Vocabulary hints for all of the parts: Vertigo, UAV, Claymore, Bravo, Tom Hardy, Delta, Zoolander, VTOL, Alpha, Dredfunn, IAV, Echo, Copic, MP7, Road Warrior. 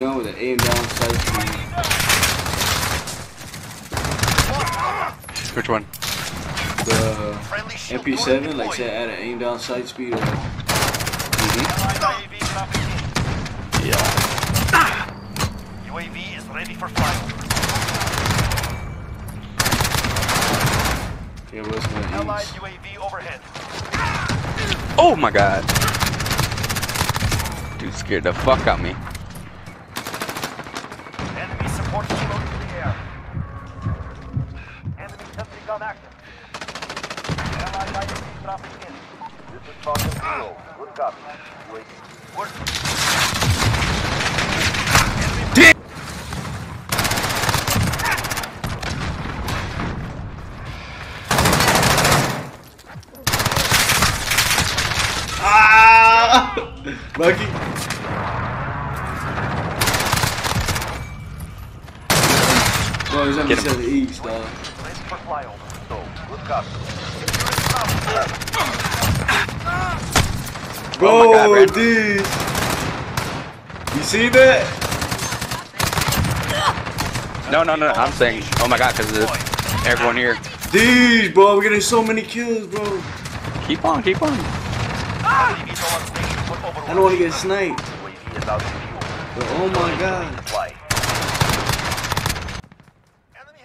gun with an aim down sight speed. Which one? The MP7, like said, add an aim down sight speed. Or... Mm-hmm. Yeah. UAV is ready for flight. Yeah, where's my allied UAV overhead? Oh my god! Dude scared the fuck out of me. Enemy support is low in the air. Enemy sentry gun active. Allied IAV dropping in. This is Falcon 0. Good copy. Wait. Work. Enemy. Ah! Lucky. Bro, he's on the east, dog. Bro, oh dude. You see that? No. I'm saying, oh my god, because there's everyone here. Dude, bro, we're getting so many kills, bro. Keep on. Ah! I don't want to get sniped. But oh my god.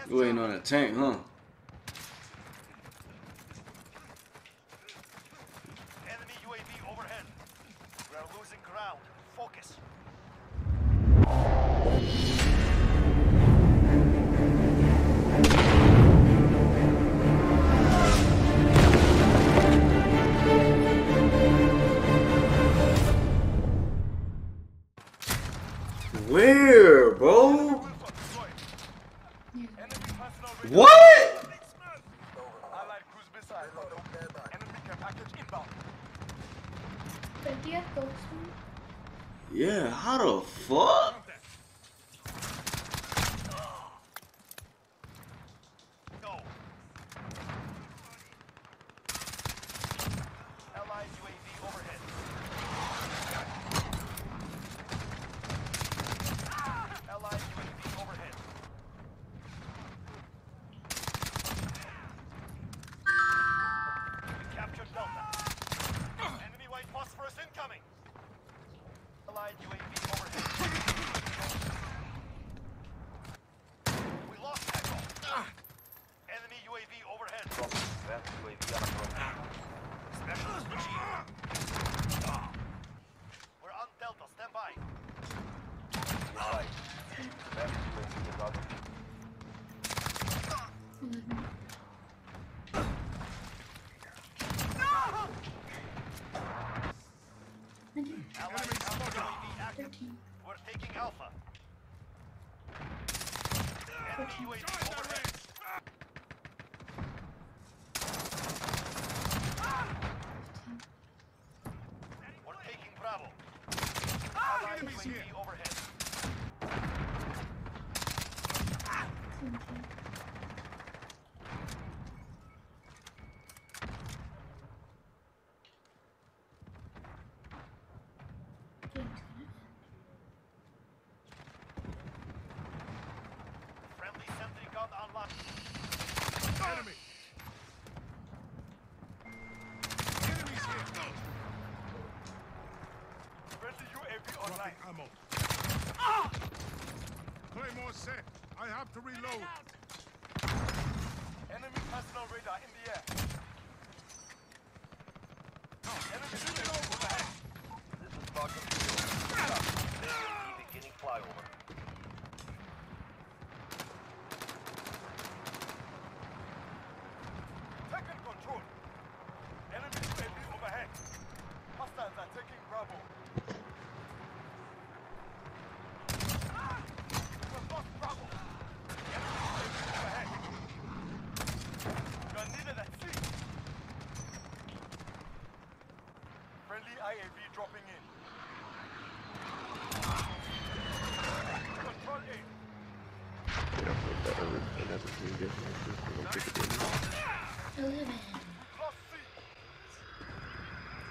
You ain't on that tank, huh? Enemy UAV overhead. We are losing ground. Focus. Where, bro? What? Yeah, how the fuck? We're taking Alpha. Enemy UAV overhead. We're taking Bravo. Enemy UAV overhead. Ammo. Ah! Claymore set. I have to reload. Enemy personal radar in the air. Enemy shooting overhead. This is Falcon 0. Beginning flyover. Second control. Enemy UAV overhead. Hostiles are taking Bravo. IAV dropping in. Control A.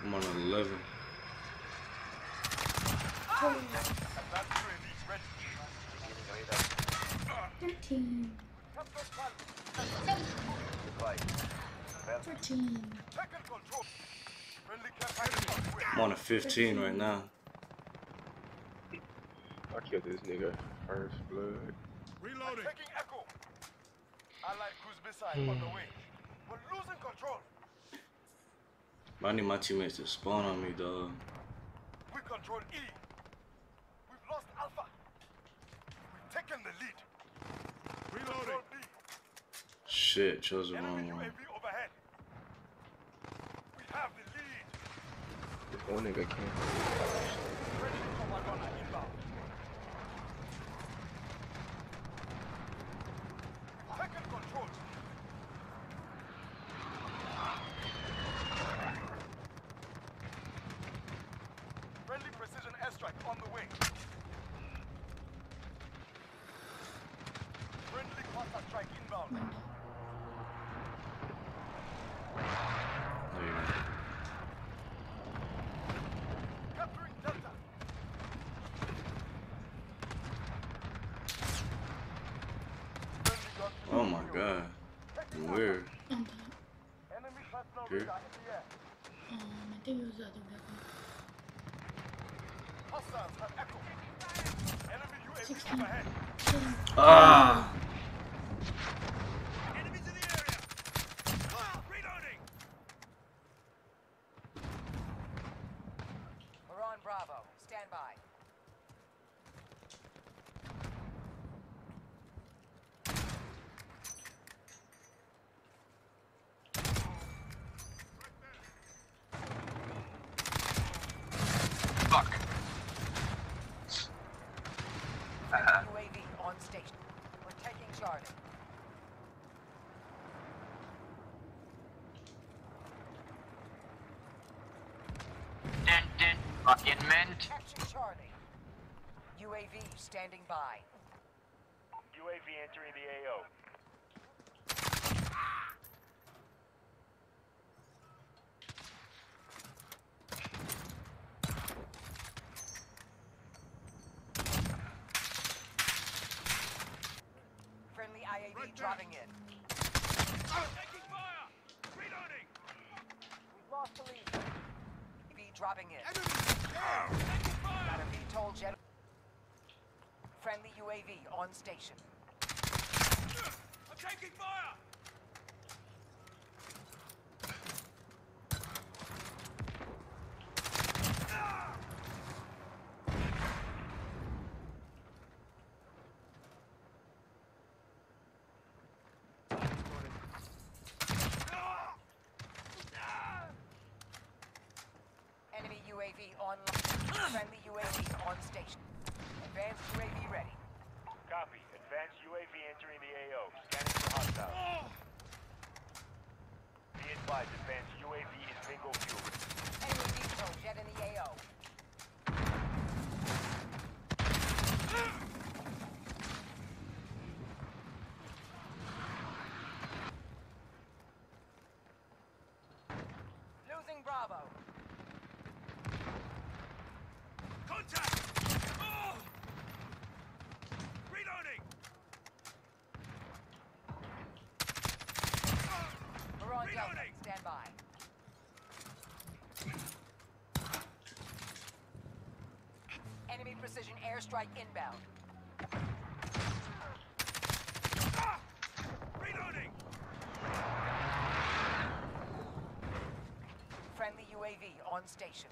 I'm on 11. Advanced ready. 14. I'm on a 15 right now. I killed this nigga. First blood. Reloading. Taking Echo. Allied cruise beside on the way. We're losing control. I need my teammates to spawn on me, dog. We control E. We've lost Alpha. We've taken the lead. Reloading. Shit, chose the wrong one. We have the lead. One nigga can't. Oh my god. Where? Enemy shrapnel radar in the air. I think it was the other weapon. Hostiles have Echo. Enemy UAV overhead. Ah! Enemies in the area. Reloading. We're on Bravo. Stand by. Capture Charlie. UAV standing by. UAV entering the AO. Friendly IAV right dropping in. Taking fire! Reloading! We've lost the lead. UAV dropping in. Enemy. Got a VTOL jet. Friendly UAV on station. I'm taking fire! UAV online. Friendly UAV on station. Advanced UAV ready. Copy. Advanced UAV entering the AO. Scanning for hostiles. Be advised, advanced UAV in bingo fuel. Enemy VTOL jet in the AO. Losing Bravo. Oh! Reloading. We're on Delta. Stand by. Enemy precision airstrike inbound. Reloading. Friendly UAV on station.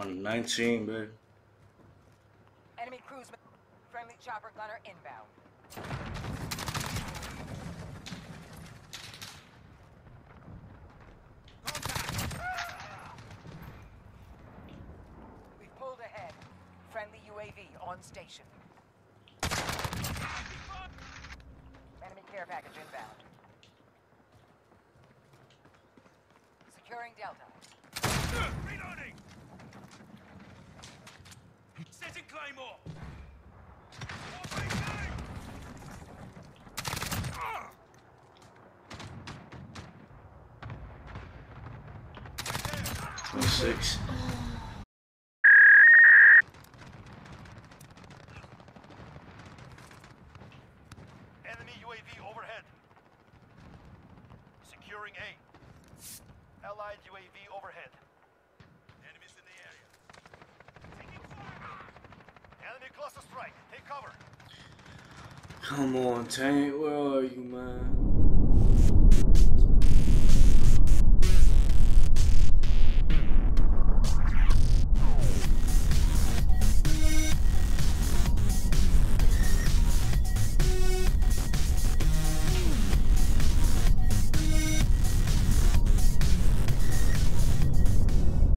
I'm 19, babe. Enemy cruise. Friendly chopper gunner inbound. Contact. We pulled ahead. Friendly UAV on station. Enemy care package inbound. Securing Delta. Reloading! Setting Claymore! Oh, 6. UAV overhead. Securing A. Allied UAV overhead. Enemies in the area. Taking fire. Enemy cluster strike. Take cover. Come on, tank. Where are you, man?